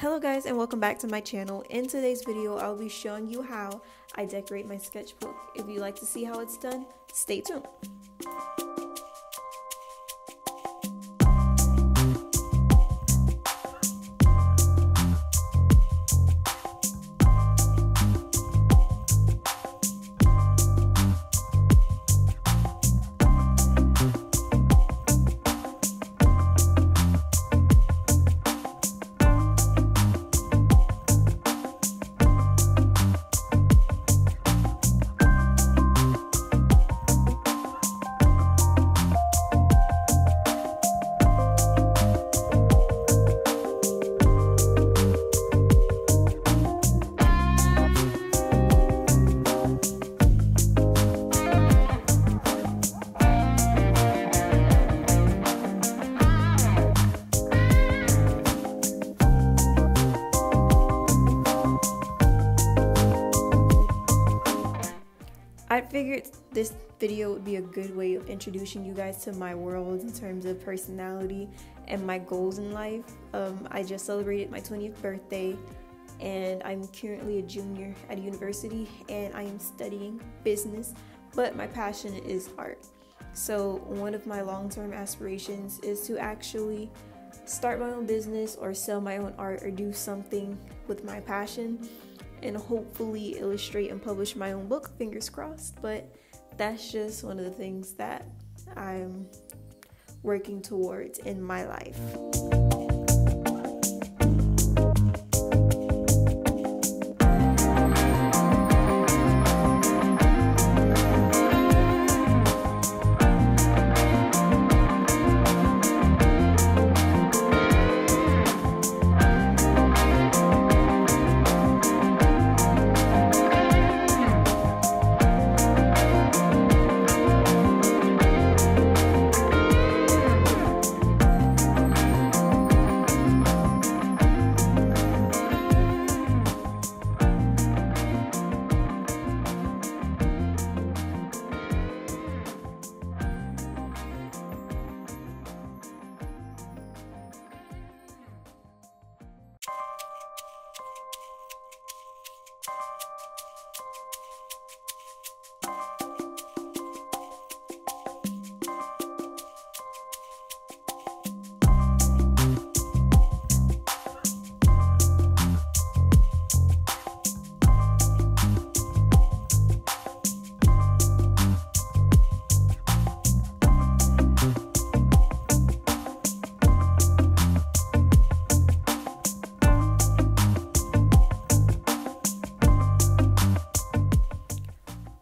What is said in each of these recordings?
Hello guys and welcome back to my channel. In today's video I'll be showing you how I decorate my sketchbook. If you like to see how it's done, stay tuned. I figured this video would be a good way of introducing you guys to my world in terms of personality and my goals in life. I just celebrated my 20th birthday and I'm currently a junior at a university and I am studying business, but my passion is art. So one of my long-term aspirations is to actually start my own business or sell my own art or do something with my passion and hopefully illustrate and publish my own book, fingers crossed. But that's just one of the things that I'm working towards in my life.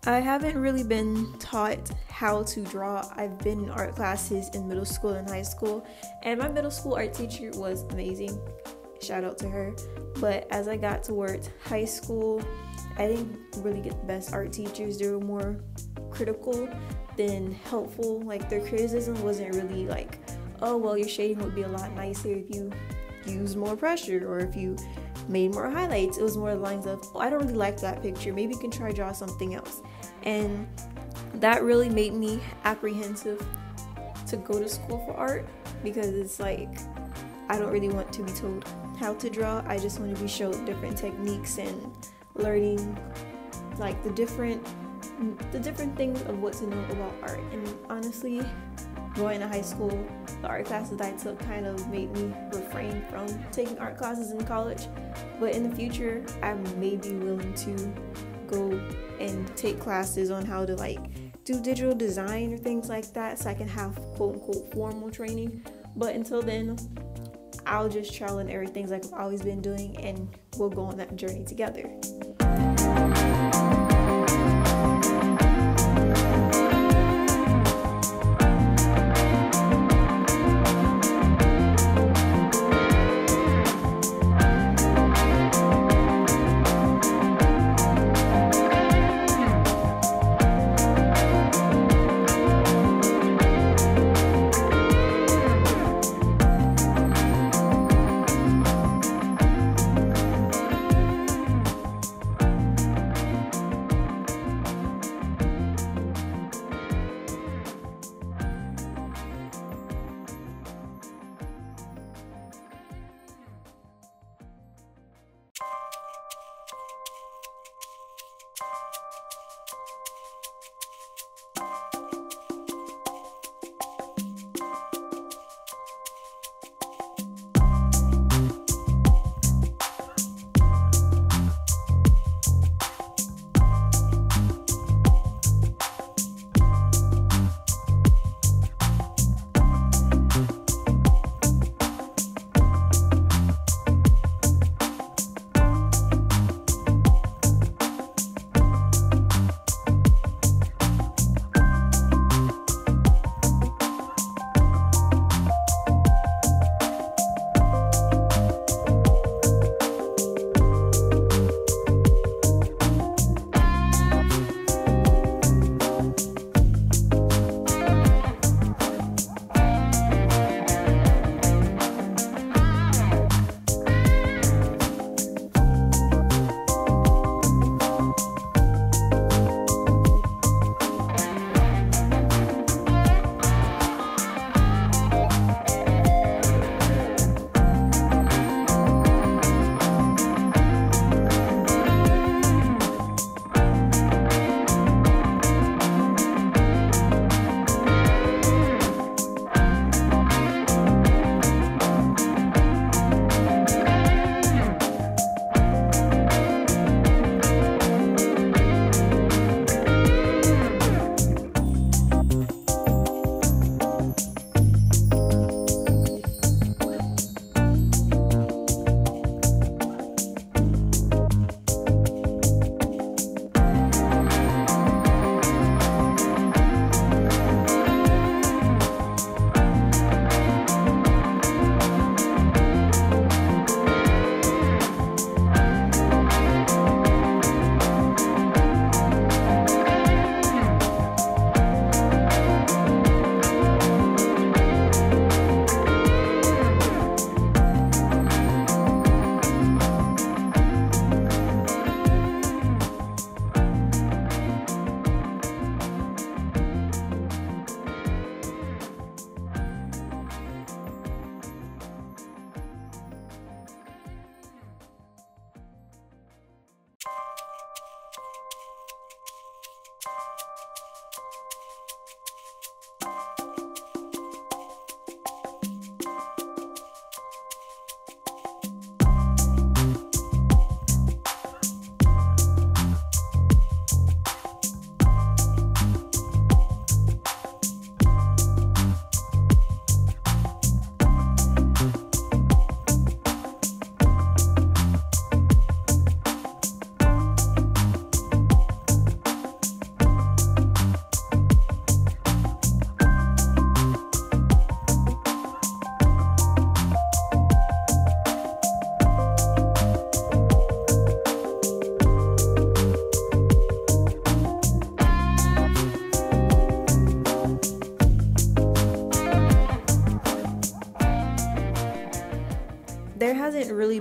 I haven't really been taught how to draw. I've been in art classes in middle school and high school, and my middle school art teacher was amazing. Shout out to her. But as I got towards high school, I didn't really get the best art teachers. They were more critical than helpful. Like, their criticism wasn't really like, oh, well, your shading would be a lot nicer if you used more pressure or if you made more highlights. It was more lines of, oh, I don't really like that picture, maybe you can try draw something else. And that really made me apprehensive to go to school for art, because it's like, I don't really want to be told how to draw. I just want to be shown different techniques and learning like the different things of what to know about art. And honestly, going to high school, the art classes that I took kind of made me refrain from taking art classes in college. But in the future, I may be willing to go and take classes on how to like do digital design or things like that, so I can have quote-unquote formal training. But until then, I'll just trial and error things like I've always been doing, and we'll go on that journey together.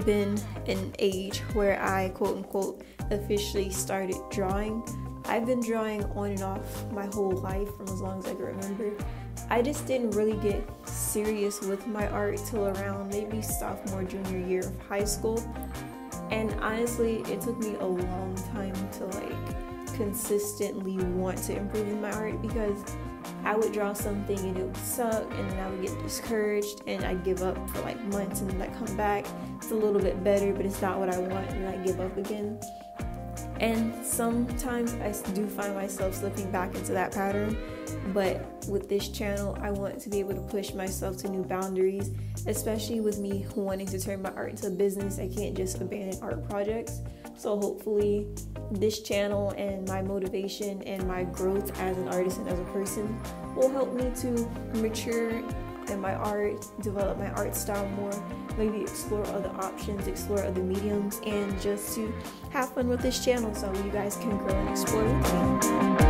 been an age where I quote unquote officially started drawing. I've been drawing on and off my whole life from as long as I can remember. I just didn't really get serious with my art till around maybe sophomore, junior year of high school. And honestly, it took me a long time to like consistently want to improve in my art, because I would draw something and it would suck, and then I would get discouraged and I'd give up for like months, and then I come back, it's a little bit better, but it's not what I want, and I give up again. And sometimes I do find myself slipping back into that pattern, but with this channel, I want to be able to push myself to new boundaries, especially with me wanting to turn my art into a business. I can't just abandon art projects. So hopefully this channel and my motivation and my growth as an artist and as a person will help me to mature in my art, develop my art style more, maybe explore other options, explore other mediums, and just to have fun with this channel so you guys can grow and explore with me.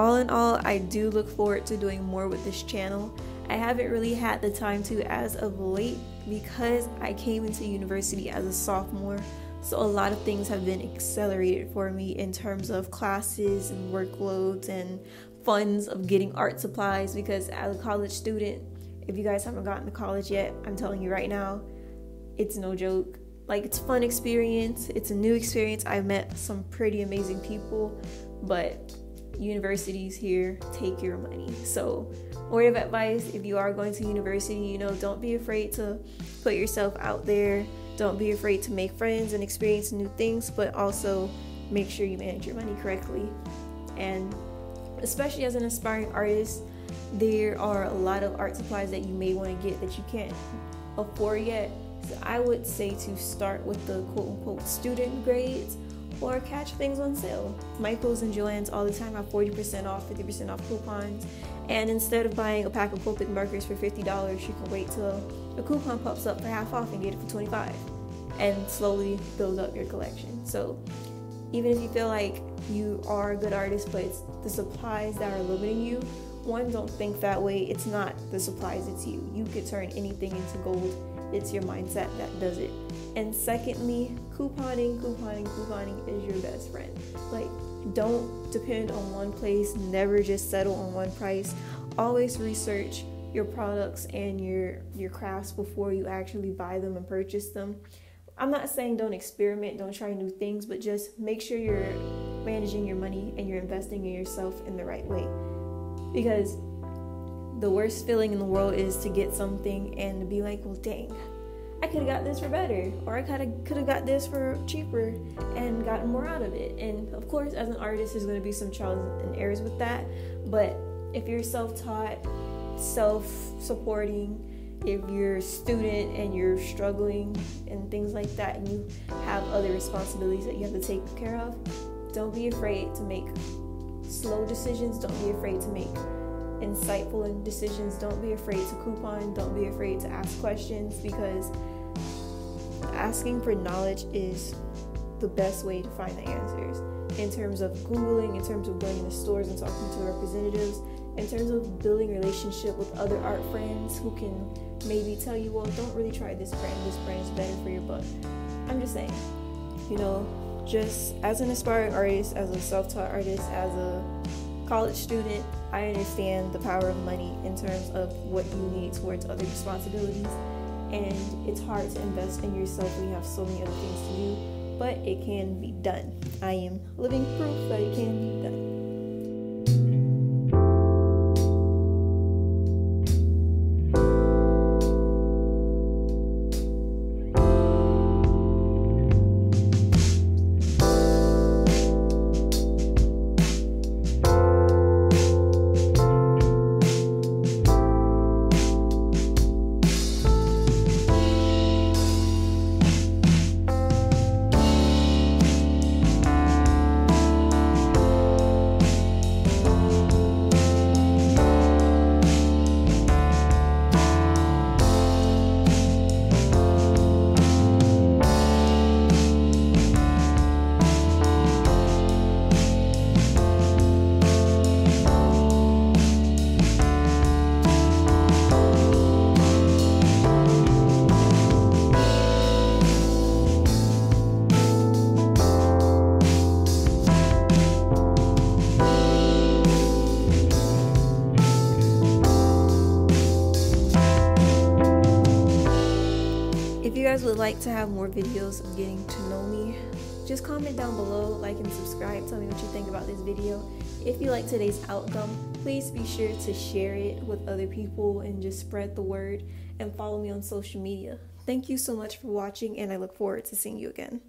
All in all, I do look forward to doing more with this channel. I haven't really had the time to as of late because I came into university as a sophomore, so a lot of things have been accelerated for me in terms of classes and workloads and funds of getting art supplies, because as a college student, if you guys haven't gotten to college yet, I'm telling you right now, it's no joke. Like, it's a fun experience, it's a new experience. I've met some pretty amazing people, but universities here take your money. So word of advice, if you are going to university, you know, don't be afraid to put yourself out there, don't be afraid to make friends and experience new things, but also make sure you manage your money correctly. And especially as an aspiring artist, there are a lot of art supplies that you may want to get that you can't afford yet, so I would say to start with the quote-unquote student grades, or catch things on sale. Michaels and Joann's all the time have 40% off, 50% off coupons, and instead of buying a pack of Copic markers for $50, you can wait till a coupon pops up for half off and get it for $25, and slowly build up your collection. So even if you feel like you are a good artist, but it's the supplies that are limiting you, one, don't think that way. It's not the supplies, it's you. You could turn anything into gold. It's your mindset that does it. And secondly, couponing is your best friend. Like, don't depend on one place, never just settle on one price. Always research your products and your crafts before you actually buy them and purchase them. I'm not saying don't experiment, don't try new things, but just make sure you're managing your money and you're investing in yourself in the right way. Because the worst feeling in the world is to get something and to be like, well, dang, I could have got this for better, or I could have got this for cheaper and gotten more out of it. And of course, as an artist, there's going to be some trials and errors with that. But if you're self-taught, self-supporting, if you're a student and you're struggling and things like that, and you have other responsibilities that you have to take care of, don't be afraid to make slow decisions. Don't be afraid to make insightful decisions. Don't be afraid to coupon. Don't be afraid to ask questions, because asking for knowledge is the best way to find the answers, in terms of Googling, in terms of going to stores and talking to representatives, in terms of building relationship with other art friends who can maybe tell you, well, don't really try this brand is better for your buck. I'm just saying, just as an aspiring artist, as a self-taught artist, as a college student, I understand the power of money in terms of what you need towards other responsibilities, and it's hard to invest in yourself when you have so many other things to do. But it can be done. I am living proof that it can be done. If you guys would like to have more videos of getting to know me, just comment down below, like and subscribe, tell me what you think about this video. If you like today's outcome, please be sure to share it with other people and just spread the word, and follow me on social media. Thank you so much for watching, and I look forward to seeing you again.